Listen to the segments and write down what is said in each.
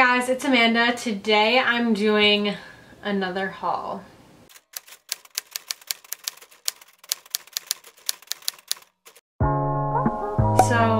Hey guys, it's Amanda. Today I'm doing another haul. So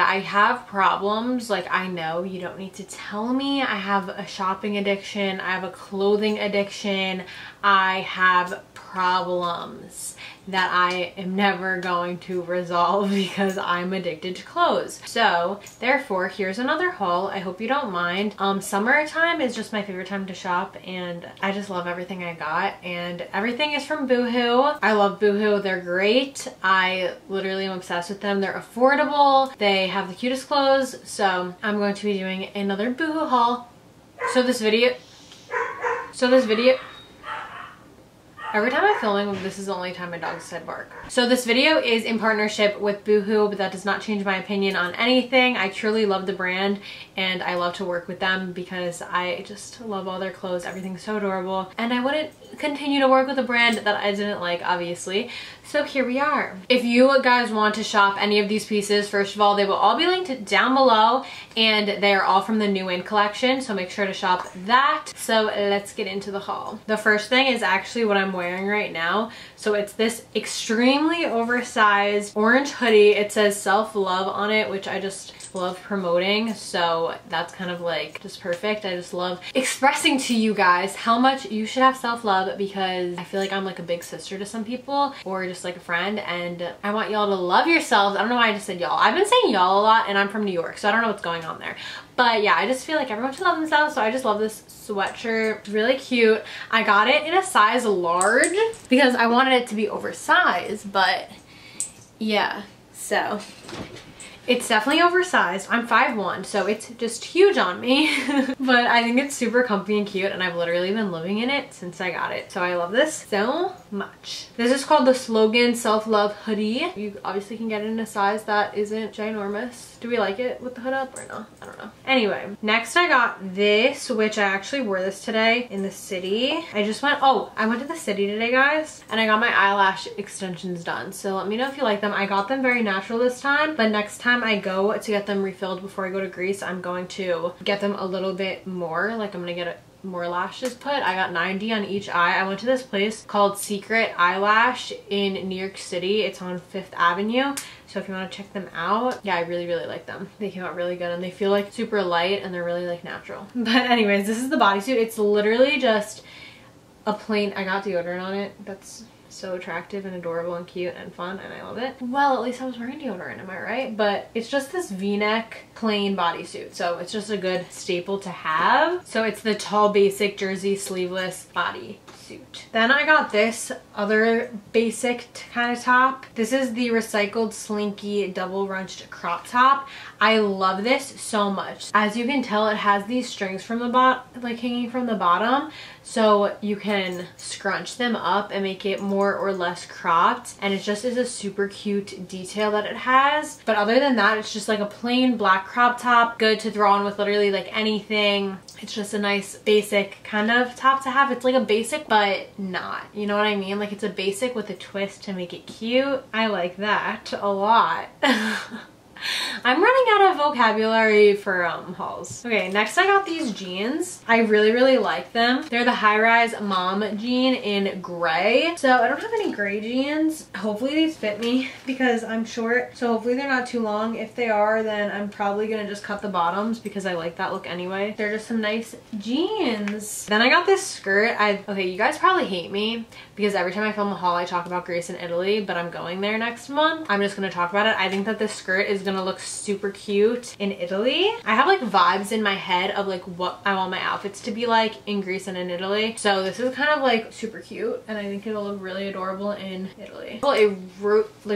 I have problems. Like, I know you don't need to tell me. I have a shopping addiction. I have a clothing addiction. I have problems that I am never going to resolve because I'm addicted to clothes. So therefore, here's another haul. I hope you don't mind. Summertime is just my favorite time to shop, and I just love everything I got, and everything is from Boohoo. I love Boohoo. They're great. I literally am obsessed with them. They're affordable. They have the cutest clothes. So I'm going to be doing another Boohoo haul. So this video, every time I'm filming, this is the only time my dog said bark. So this video is in partnership with Boohoo, but that does not change my opinion on anything. I truly love the brand, and I love to work with them because I just love all their clothes. Everything's so adorable, and I wouldn't continue to work with a brand that I didn't like, obviously. So here we are. If you guys want to shop any of these pieces, first of all, they will all be linked down below, and they are all from the New In collection, so make sure to shop that. So let's get into the haul. The first thing is actually what I'm wearing right now. So it's this extremely oversized orange hoodie. It says self-love on it, which I just love promoting, so that's kind of like just perfect. I just love expressing to you guys how much you should have self-love, because I feel like I'm like a big sister to some people, or just like a friend, and I want y'all to love yourselves. I don't know why I just said y'all. I've been saying y'all a lot, and I'm from New York, so I don't know what's going on there. But yeah, I just feel like everyone should love themselves, so I just love this sweatshirt. It's really cute. I got it in a size large because I wanted it to be oversized, but yeah, so it's definitely oversized. I'm 5'1", so it's just huge on me, but I think it's super comfy and cute, and I've literally been living in it since I got it, so I love this so much. This is called the Slogan Self-Love Hoodie. You obviously can get it in a size that isn't ginormous. Do we like it with the hood up or no? I don't know. Anyway, next I got this, which I actually wore this today in the city. I went to the city today, guys, and I got my eyelash extensions done. So let me know if you like them. I got them very natural this time, but next time I go to get them refilled before I go to Greece, I'm going to get them a little bit more. Like, I'm gonna get more lashes put. I got 90 on each eye. I went to this place called Secret Eyelash in New York City. It's on 5th Avenue. So if you want to check them out, yeah, I really, really like them. They came out really good, and they feel like super light, and they're really like natural. But anyways, this is the bodysuit. It's literally just a plain, I got deodorant on it. That's so attractive and adorable and cute and fun, and I love it. Well, at least I was wearing deodorant, am I right? But it's just this v-neck plain bodysuit, so it's just a good staple to have. So it's the tall basic jersey sleeveless bodysuit. Then I got this other basic kind of top. This is the recycled slinky double runched crop top. I love this so much. As you can tell, it has these strings from the hanging from the bottom, so you can scrunch them up and make it more or less cropped, and it just is a super cute detail that it has. But other than that, it's just like a plain black crop top, good to throw on with literally like anything. It's just a nice basic kind of top to have. It's like a basic but not, you know what I mean? Like, it's a basic with a twist to make it cute. I like that a lot. I'm running out of vocabulary for hauls. Okay, next I got these jeans. I really, really like them. They're the high-rise mom jean in gray. So I don't have any gray jeans. Hopefully these fit me because I'm short. So hopefully they're not too long. If they are, then I'm probably gonna just cut the bottoms because I like that look anyway. They're just some nice jeans. Then I got this skirt. Okay, you guys probably hate me because every time I film a haul, I talk about Greece and Italy, but I'm going there next month. I'm just gonna talk about it. I think that this skirt is gonna look super cute in Italy. I have like vibes in my head of like what I want my outfits to be like in Greece and in Italy. So this is kind of like super cute, and I think it'll look really adorable in Italy. Well, it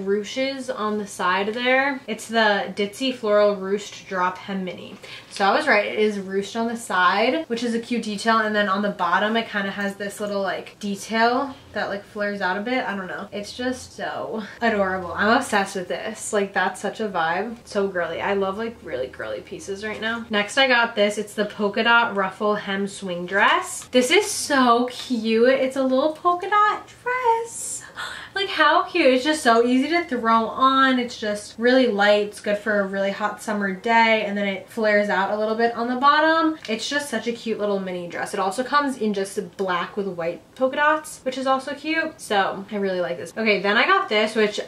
ruches on the side there. It's the Ditzy Floral Ruched Drop Hem Mini. So I was right, it is ruched on the side, which is a cute detail, and then on the bottom it kind of has this little like detail that like flares out a bit. I don't know. It's just so adorable. I'm obsessed with this. Like, that's such a vibe. So girly. I love like really girly pieces right now. Next I got this. It's the polka dot ruffle hem swing dress. This is so cute. It's a little polka dot dress. Like, how cute. It's just so easy to throw on. It's just really light. It's good for a really hot summer day, and then it flares out a little bit on the bottom. It's just such a cute little mini dress. It also comes in just black with white polka dots, which is also cute. So I really like this. Okay, then I got this, which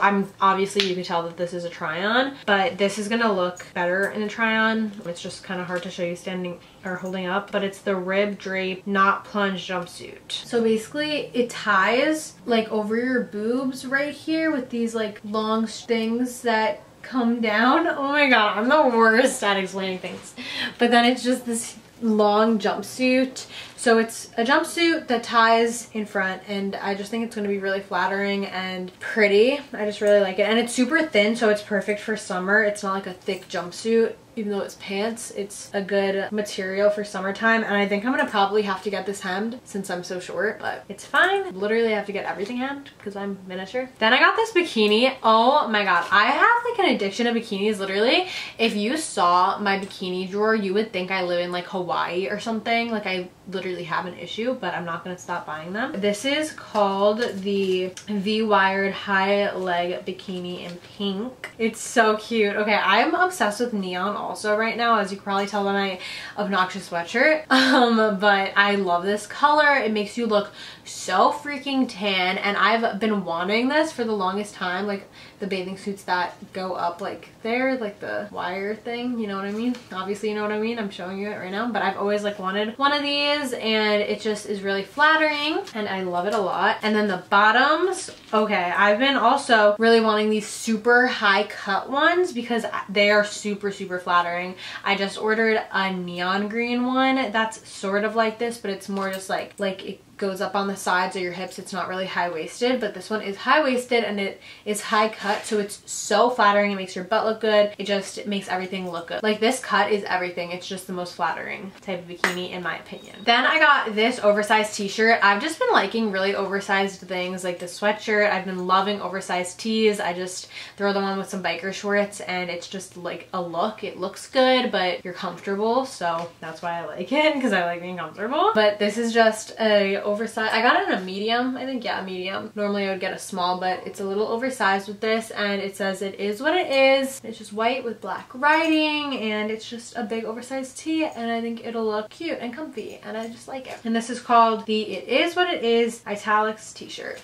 I'm obviously, you can tell that this is a try on, but this is gonna look better in a try on. It's just kind of hard to show you standing or holding up, but it's the rib drape not plunge jumpsuit. So basically it ties like over your boobs right here with these like long things that come down. Oh my god, I'm the worst at explaining things. But then it's just this long jumpsuit. So it's a jumpsuit that ties in front, and I just think it's going to be really flattering and pretty. I just really like it, and it's super thin, so it's perfect for summer. It's not like a thick jumpsuit. Even though it's pants, it's a good material for summertime, and I think I'm gonna probably have to get this hemmed since I'm so short, but it's fine. Literally I have to get everything hemmed because I'm miniature. Then I got this bikini. Oh my god, I have like an addiction to bikinis. Literally, if you saw my bikini drawer, you would think I live in like Hawaii or something. Like, I literally have an issue, but I'm not gonna stop buying them. This is called the V-wired high leg bikini in pink. It's so cute. Okay, I'm obsessed with neon also right now, as you can probably tell by my obnoxious sweatshirt, but I love this color. It makes you look so freaking tan, and I've been wanting this for the longest time, like the bathing suits that go up like there, like the wire thing, you know what I mean? Obviously you know what I mean, I'm showing you it right now, but I've always like wanted one of these, and it just is really flattering and I love it a lot. And then the bottoms, okay, I've been also really wanting these super high cut ones because they are super flattering. I just ordered a neon green one that's sort of like this, but it's more just like it goes up on the sides of your hips. It's not really high-waisted, but this one is high-waisted and it is high cut, so it's so flattering. It makes your butt look good. It just makes everything look good. Like, this cut is everything. It's just the most flattering type of bikini in my opinion. Then I got this oversized t-shirt. I've just been liking really oversized things, like the sweatshirt. I've been loving oversized tees. I just throw them on with some biker shorts and it's just like a look. It looks good, but you're comfortable, so that's why I like it, because I like being comfortable. But this is just a oversized. I got it in a medium, I think. Yeah, a medium. Normally I would get a small, but it's a little oversized with this, and it says it is what it is. It's just white with black writing, and it's just a big oversized tee, and I think it'll look cute and comfy, and I just like it. And this is called the It Is What It Is Italics t-shirt.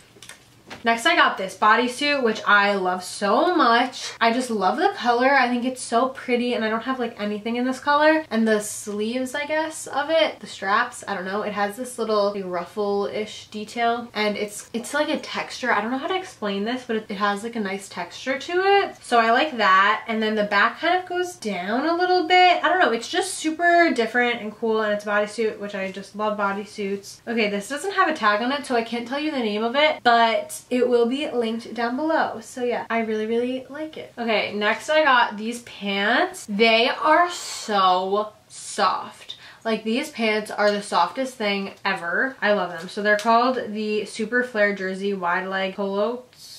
Next, I got this bodysuit, which I love so much. I just love the color. I think it's so pretty, and I don't have like anything in this color. And the sleeves, I guess, of it, the straps, I don't know. It has this little like, ruffle-ish detail, and it's like a texture. I don't know how to explain this, but it has like a nice texture to it. So I like that. And then the back kind of goes down a little bit. I don't know. It's just super different and cool, and it's a bodysuit, which I just love bodysuits. Okay, this doesn't have a tag on it, so I can't tell you the name of it, but it will be linked down below. So yeah, I really like it. Okay, next I got these pants. They are so soft. Like, these pants are the softest thing ever. I love them. So they're called the Super Flare Jersey Wide Leg Culottes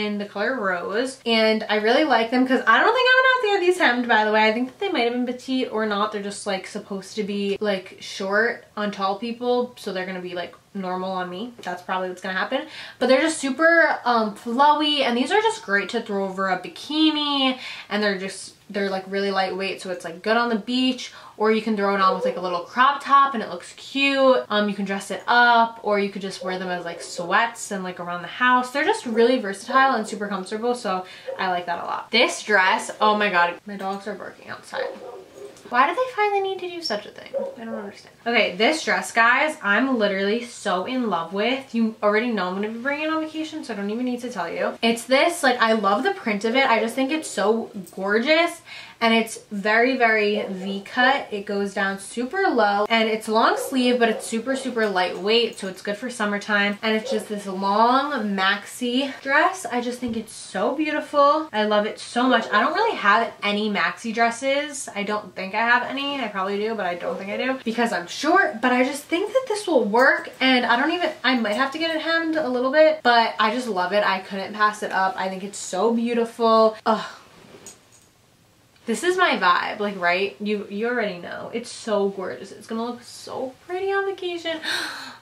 in the color rose, and I really like them because I don't think I'm gonna have to get these hemmed, by the way. I think that they might have been petite or not. They're just like supposed to be like short on tall people, so they're gonna be like normal on me. That's probably what's gonna happen. But they're just super flowy, and these are just great to throw over a bikini, and they're like really lightweight, so it's like good on the beach, or you can throw it on with like a little crop top and it looks cute. You can dress it up, or you could just wear them as like sweats and like around the house. They're just really versatile and super comfortable, so I like that a lot. This dress, oh my god, my dogs are barking outside. Why did they finally need to do such a thing? I don't understand. Okay, this dress, guys, I'm literally so in love with. You already know I'm gonna be bringing it on vacation, so I don't even need to tell you. It's this, like, I love the print of it. I just think it's so gorgeous. And it's very V-cut. It goes down super low, and it's long sleeve, but it's super lightweight, so it's good for summertime. And it's just this long maxi dress. I just think it's so beautiful. I love it so much. I don't really have any maxi dresses. I don't think I have any. I probably do, but I don't think I do because I'm short. But I just think that this will work, and I might have to get it hemmed a little bit, but I just love it. I couldn't pass it up. I think it's so beautiful. Ugh. This is my vibe, like, right? You already know. It's so gorgeous. It's gonna look so pretty on vacation.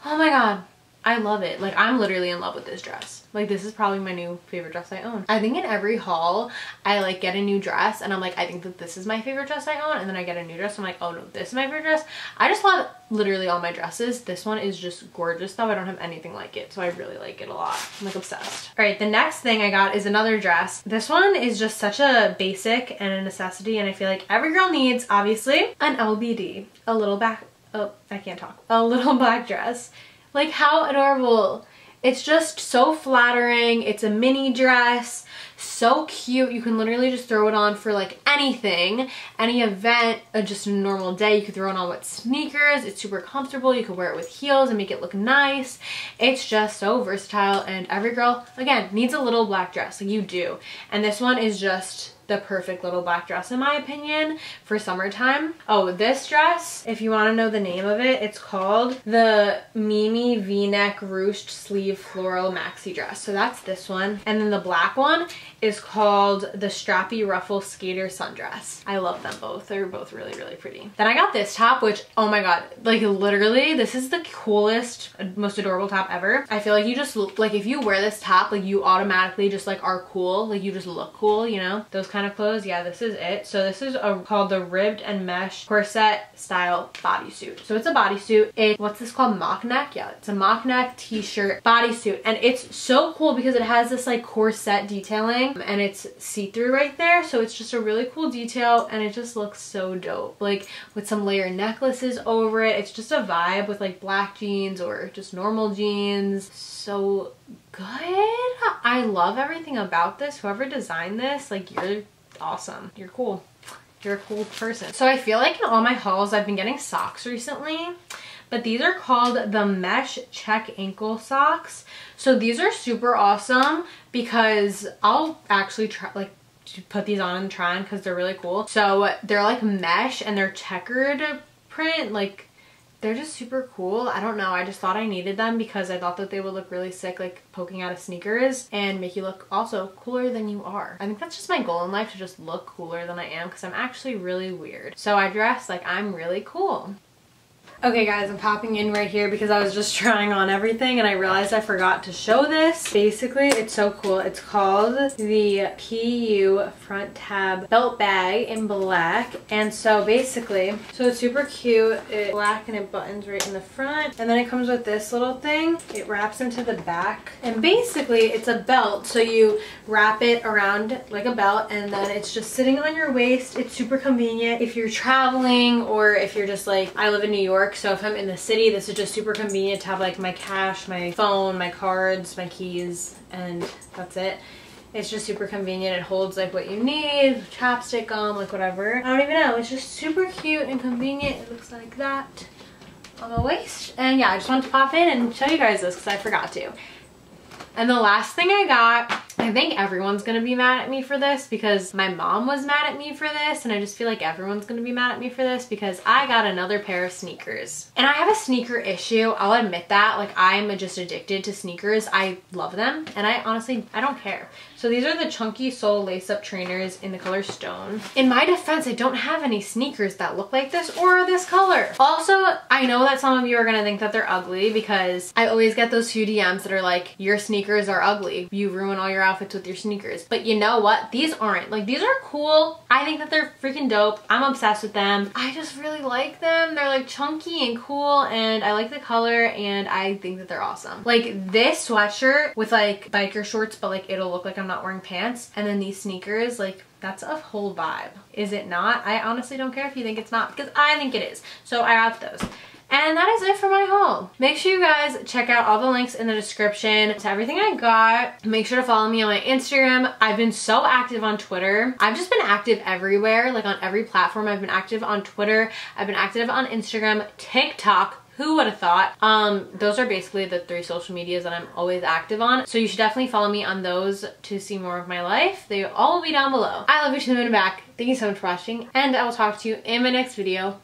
Oh my god. I love it. Like, I'm literally in love with this dress. Like, this is probably my new favorite dress I own. I think in every haul, I like get a new dress and I'm like, I think that this is my favorite dress I own. And then I get a new dress, I'm like, oh no, this is my favorite dress. I just love literally all my dresses. This one is just gorgeous though. I don't have anything like it. So I really like it a lot. I'm like obsessed. All right, the next thing I got is another dress. This one is just such a basic and a necessity. And I feel like every girl needs, obviously, an LBD. A little back, oh, I can't talk. A little black dress. Like, how adorable. It's just so flattering. It's a mini dress, so cute. You can literally just throw it on for like anything, any event, just a normal day. You could throw it on with sneakers. It's super comfortable. You could wear it with heels and make it look nice. It's just so versatile, and every girl, again, needs a little black dress. Like, you do. And this one is just the perfect little black dress, in my opinion, for summertime. Oh, this dress, if you want to know the name of it, it's called the Mimi V-neck ruched sleeve floral maxi dress. So that's this one. And then the black one is called the strappy ruffle skater sundress. I love them both. They're both really, really pretty. Then I got this top, which, oh my god, like literally this is the coolest, most adorable top ever. I feel like you just look, like if you wear this top, like you automatically just like are cool. Like you just look cool, you know? Those kind of clothes. Yeah, this is it. So this is called the ribbed and mesh corset style bodysuit. So it's a bodysuit. It's, what's this called? Mock neck? Yeah, it's a mock neck t-shirt bodysuit. And it's so cool because it has this like corset detailing and it's see-through right there. So it's just a really cool detail and it just looks so dope. Like with some layered necklaces over it. It's just a vibe with like black jeans or just normal jeans. So good. I love everything about this. Whoever designed this, like, you're awesome. You're cool. You're a cool person. So I feel like in all my hauls I've been getting socks recently, but these are called the mesh check ankle socks. So these are super awesome because I'll actually try, like, to put these on and try on because they're really cool. So they're like mesh and they're checkered print, like they're just super cool. I don't know, I just thought I needed them because I thought that they would look really sick like poking out of sneakers and make you look also cooler than you are. I think that's just my goal in life, to just look cooler than I am because I'm actually really weird. So I dress like I'm really cool. Okay guys, I'm popping in right here because I was just trying on everything and I realized I forgot to show this. Basically, it's so cool. It's called the PU front tab belt bag in black. And so basically, so it's super cute. It's black and it buttons right in the front. And then it comes with this little thing. It wraps into the back. And basically, it's a belt. So you wrap it around like a belt and then it's just sitting on your waist. It's super convenient if you're traveling or if you're just like, I live in New York. So if I'm in the city, this is just super convenient to have like my cash, my phone, my cards, my keys, and that's it. It's just super convenient. It holds like what you need, chapstick, gum, like whatever. I don't even know. It's just super cute and convenient. It looks like that on the waist. And yeah, I just wanted to pop in and show you guys this because I forgot to. And the last thing I got, I think everyone's gonna be mad at me for this because my mom was mad at me for this, and I just feel like everyone's gonna be mad at me for this because I got another pair of sneakers. And I have a sneaker issue, I'll admit that. Like, I'm just addicted to sneakers. I love them and I honestly, I don't care. So these are the chunky sole lace-up trainers in the color stone. In my defense, I don't have any sneakers that look like this or this color. Also, I know that some of you are gonna think that they're ugly because I always get those few DMs that are like, your sneakers are ugly. You ruin all your outfits with your sneakers. But you know what? These aren't. Like, these are cool. I think that they're freaking dope. I'm obsessed with them. I just really like them. They're like chunky and cool and I like the color and I think that they're awesome. Like this sweatshirt with like biker shorts, but like it'll look like I'm not wearing pants, and then these sneakers, like that's a whole vibe, is it not? I honestly don't care if you think it's not because I think it is. So I got those. And that is it for my haul. Make sure you guys check out all the links in the description to everything I got. Make sure to follow me on my Instagram. I've been so active on Twitter. I've just been active everywhere, like on every platform. I've been active on Twitter. I've been active on Instagram, TikTok. Who would have thought? Those are basically the three social medias that I'm always active on. So you should definitely follow me on those to see more of my life. They all will be down below. I love you to the moon and back. Thank you so much for watching and I will talk to you in my next video.